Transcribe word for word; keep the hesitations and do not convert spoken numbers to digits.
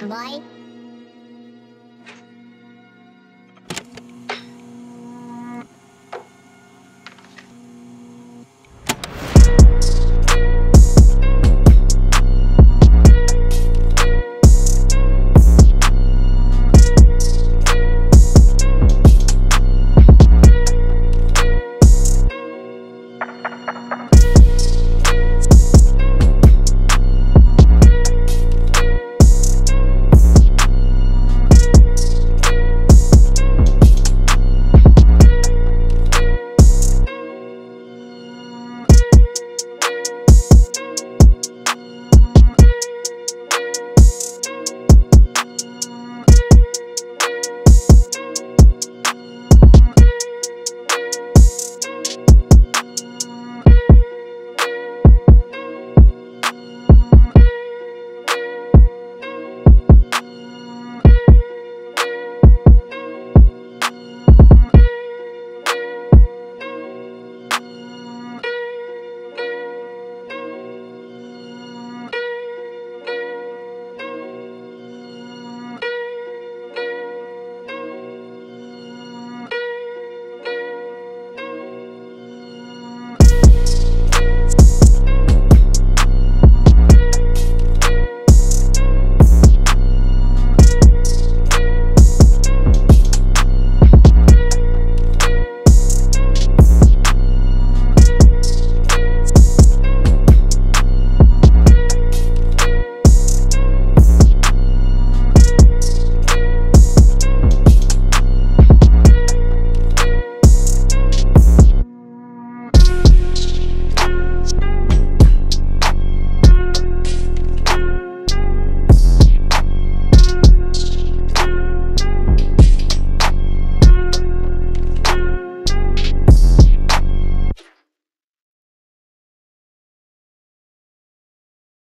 Boy.